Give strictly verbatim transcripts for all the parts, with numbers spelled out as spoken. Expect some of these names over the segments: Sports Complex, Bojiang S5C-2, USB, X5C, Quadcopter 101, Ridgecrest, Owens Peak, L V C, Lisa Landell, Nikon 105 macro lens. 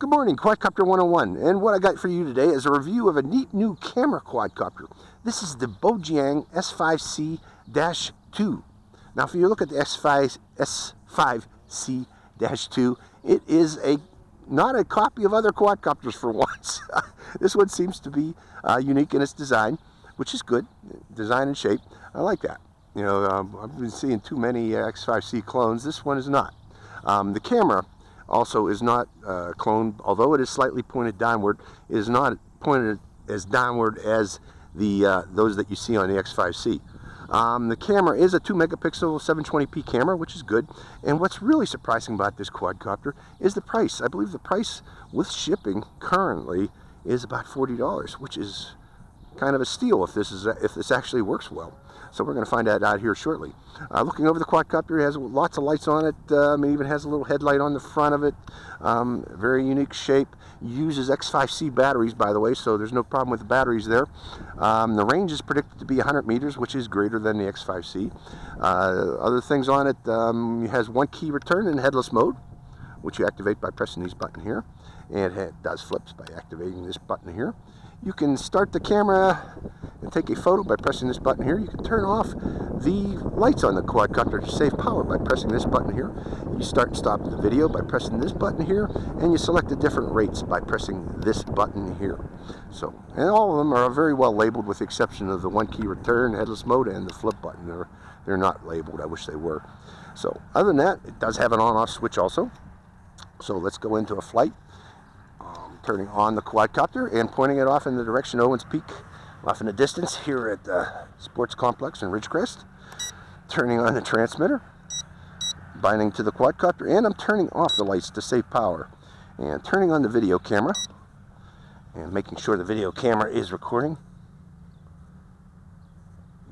Good morning, Quadcopter one oh one, and what I got for you today is a review of a neat new camera quadcopter. This is the Bojiang S five C two. Now if you look at the S five C two, it is a not a copy of other quadcopters for once. This one seems to be uh, unique in its design, which is good. Design and shape, I like that. You know, um, I've been seeing too many uh, X five C clones. This one is not. Um, the camera also is not uh, cloned, although it is slightly pointed downward. It is not pointed as downward as the uh, those that you see on the X five C. Um, the camera is a two megapixel seven twenty p camera, which is good. And what's really surprising about this quadcopter is the price. I believe the price with shipping currently is about forty dollars, which is kind of a steal if this is if this actually works well. So we're going to find that out here shortly. Uh, looking over the quadcopter, it has lots of lights on it. Um, it even has a little headlight on the front of it. Um, very unique shape. Uses X five C batteries, by the way, so there's no problem with the batteries there. Um, the range is predicted to be one hundred meters, which is greater than the X five C. Uh, other things on it, um, it has one key return in headless mode, which you activate by pressing these button here. And it does flips by activating this button here. You can start the camera and take a photo by pressing this button here. You can turn off the lights on the quadcopter to save power by pressing this button here. You start and stop the video by pressing this button here, and you select the different rates by pressing this button here. So, and all of them are very well labeled with the exception of the one key return, headless mode, and the flip button. They're, they're not labeled. I wish they were. So, other than that, it does have an on-off switch also. So let's go into a flight. Turning on the quadcopter and pointing it off in the direction of Owens Peak, off in the distance here at the Sports Complex in Ridgecrest. Turning on the transmitter, binding to the quadcopter, and I'm turning off the lights to save power. And turning on the video camera, and making sure the video camera is recording.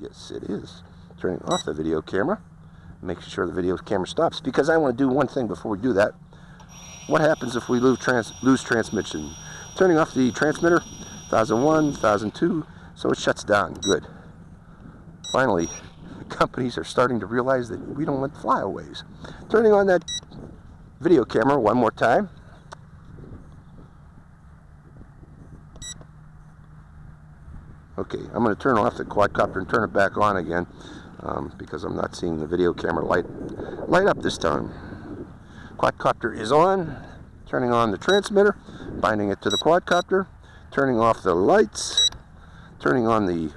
Yes, it is. Turning off the video camera, making sure the video camera stops, because I want to do one thing before we do that. What happens if we lose, trans lose transmission? Turning off the transmitter, one thousand one, one thousand two, so it shuts down. Good. Finally, companies are starting to realize that we don't want flyaways. Turning on that video camera one more time. Okay, I'm going to turn off the quadcopter and turn it back on again um, because I'm not seeing the video camera light, light up this time. Quadcopter is on, turning on the transmitter, binding it to the quadcopter, turning off the lights, turning on the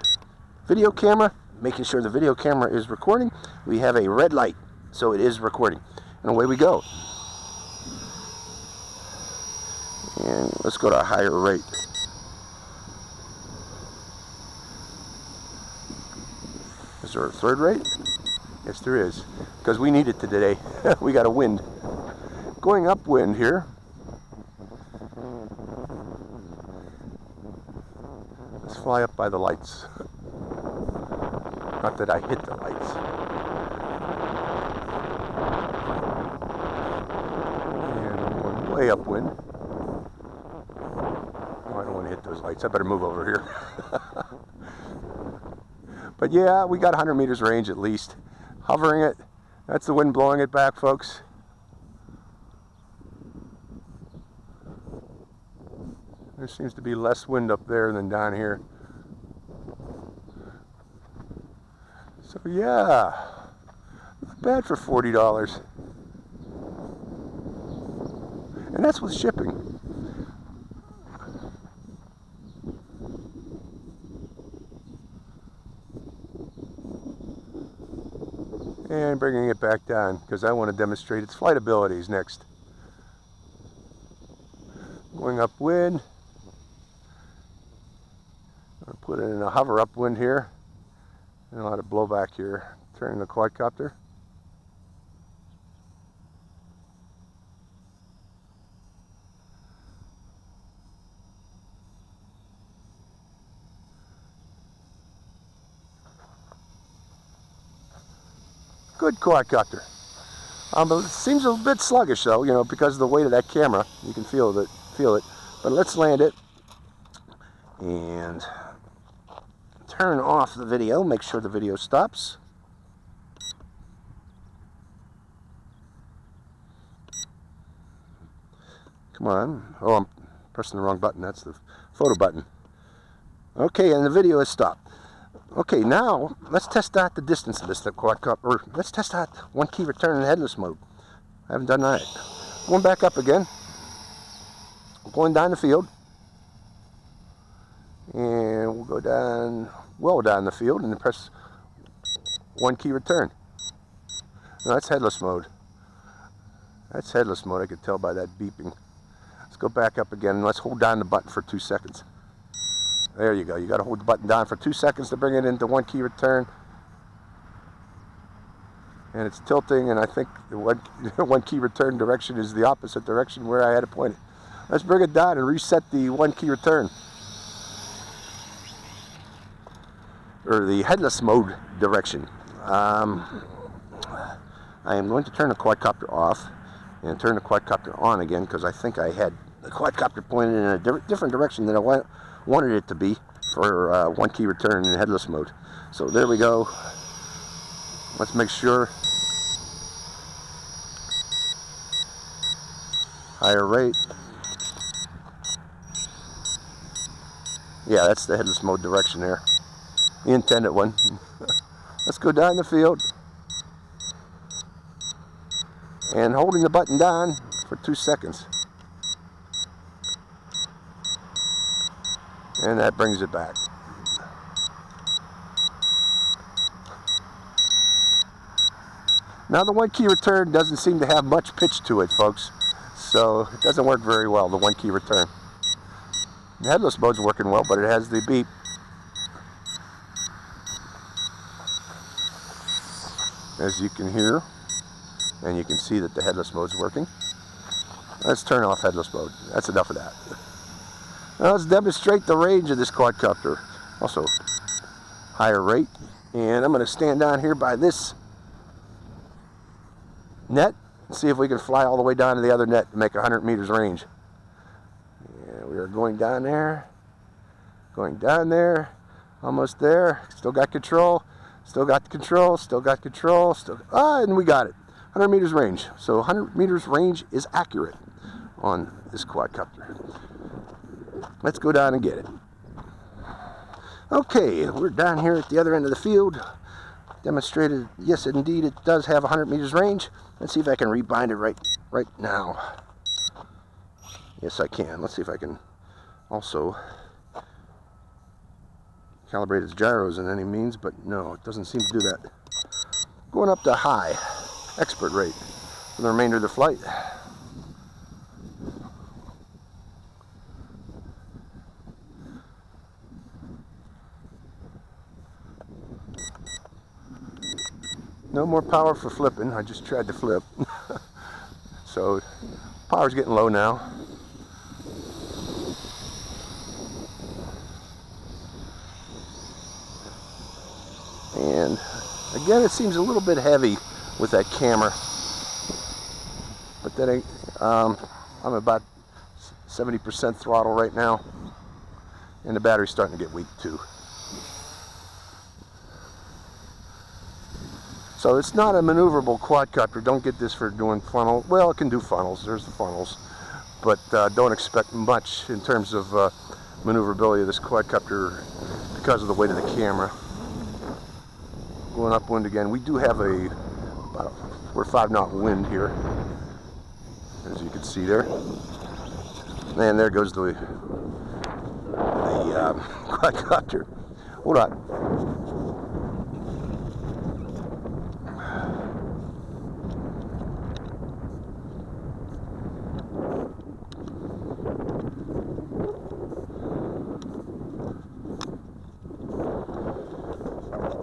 video camera, making sure the video camera is recording. We have a red light, so it is recording. And away we go. And let's go to a higher rate. Is there a third rate? Yes, there is, because we need it today. We got a wind. Going upwind here. Let's fly up by the lights. Not that I hit the lights. And going way upwind. Oh, I don't want to hit those lights. I better move over here. But yeah, we got one hundred meters range at least. Hovering it. That's the wind blowing it back, folks. There seems to be less wind up there than down here. So yeah, not bad for forty dollars. And that's with shipping. And bringing it back down because I want to demonstrate its flight abilities next. Going upwind. I'll put it in a hover upwind here and a lot of blowback here. Turning the quadcopter. Good quadcopter. Um, it seems a bit sluggish though, you know, because of the weight of that camera. You can feel that, feel it. But let's land it and turn off the video. Make sure the video stops. Come on. Oh, I'm pressing the wrong button. That's the photo button. Okay, and the video is stopped. Okay, now let's test out the distance of this quadcopter. Let's test out one key return in headless mode. I haven't done that. Going back up again. Going down the field. And we'll go down, well down the field, and press one key return. No, that's headless mode. That's headless mode. I could tell by that beeping. Let's go back up again, and let's hold down the button for two seconds. There you go. You got to hold the button down for two seconds to bring it into one key return. And it's tilting, and I think the one, one key return direction is the opposite direction where I had it pointed. Let's bring it down and reset the one key return, or the headless mode direction. Um, I am going to turn the quadcopter off and turn the quadcopter on again, because I think I had the quadcopter pointed in a di different direction than I wa wanted it to be for uh, one key return in headless mode. So there we go. Let's make sure. Higher rate. Yeah, that's the headless mode direction there. The intended one. Let's go down the field. And holding the button down for two seconds. And that brings it back. Now the one key return doesn't seem to have much pitch to it, folks. So it doesn't work very well, the one key return. The headless mode's working well, but it has the beep. As you can hear, and you can see that the headless mode's working. Let's turn off headless mode. That's enough of that. Now let's demonstrate the range of this quadcopter. Also, higher rate. And I'm going to stand down here by this net and see if we can fly all the way down to the other net to make one hundred meters range. And we are going down there, going down there, almost there. Still got control. Still got the control, still got control, still, ah, and we got it. one hundred meters range. So one hundred meters range is accurate on this quadcopter. Let's go down and get it. Okay, we're down here at the other end of the field. Demonstrated, yes, indeed, it does have one hundred meters range. Let's see if I can rebind it right, right now. Yes, I can. Let's see if I can also calibrate its gyros in any means, but no, it doesn't seem to do that. Going up to high, expert rate for the remainder of the flight. No more power for flipping. I just tried to flip. So power's getting low now. And again, it seems a little bit heavy with that camera, but then I, um, I'm about seventy percent throttle right now, and the battery's starting to get weak too. So it's not a maneuverable quadcopter. Don't get this for doing funnel. Well, it can do funnels. There's the funnels, but uh, don't expect much in terms of uh, maneuverability of this quadcopter because of the weight of the camera. Going upwind again. We do have a, about a we're five knot wind here, as you can see there. And there goes the the um, quadcopter. Hold on.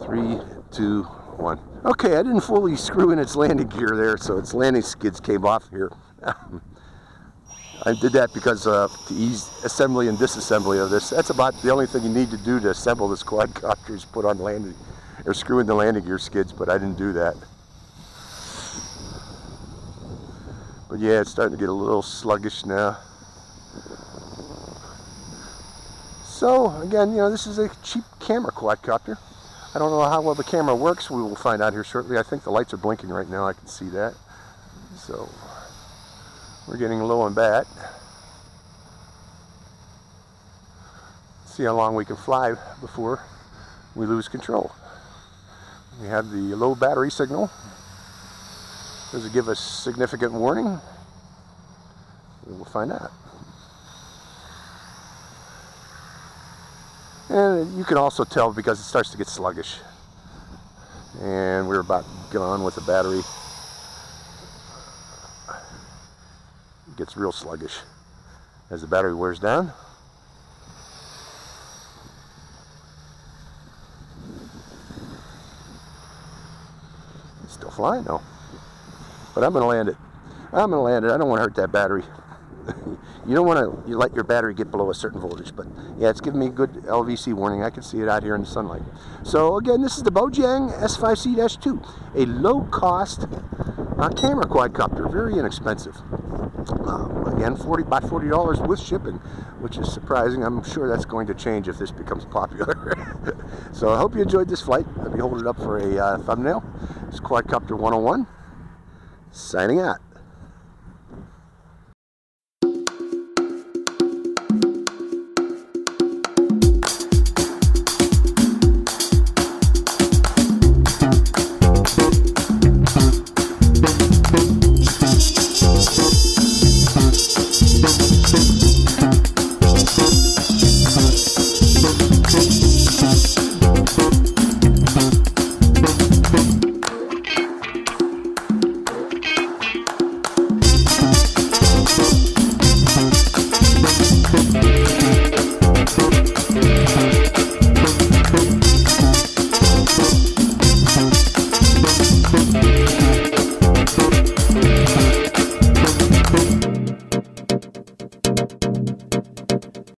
Three. Two, one. Okay, I didn't fully screw in its landing gear there, so its landing skids came off here. I did that because uh, to ease assembly and disassembly of this. That's about the only thing you need to do to assemble this quadcopter is put on landing, or screw in the landing gear skids, but I didn't do that. But yeah, it's starting to get a little sluggish now. So again, you know, this is a cheap camera quadcopter. I don't know how well the camera works. We will find out here shortly. I think the lights are blinking right now. I can see that. So we're getting low on bat. see how long we can fly before we lose control. We have the low battery signal. Does it give us significant warning? We'll find out. And you can also tell because it starts to get sluggish. And we're about gone with the battery. It gets real sluggish as the battery wears down. It's still flying though. But I'm going to land it. I'm going to land it. I don't want to hurt that battery. You don't want to you let your battery get below a certain voltage. But yeah, it's giving me a good L V C warning. I can see it out here in the sunlight. So again, this is the Bojiang S five C two, a low-cost uh, camera quadcopter. Very inexpensive. Um, again, forty by forty dollars with shipping, which is surprising. I'm sure that's going to change if this becomes popular. So I hope you enjoyed this flight. Let me hold it up for a uh, thumbnail. It's Quadcopter one oh one. Signing out.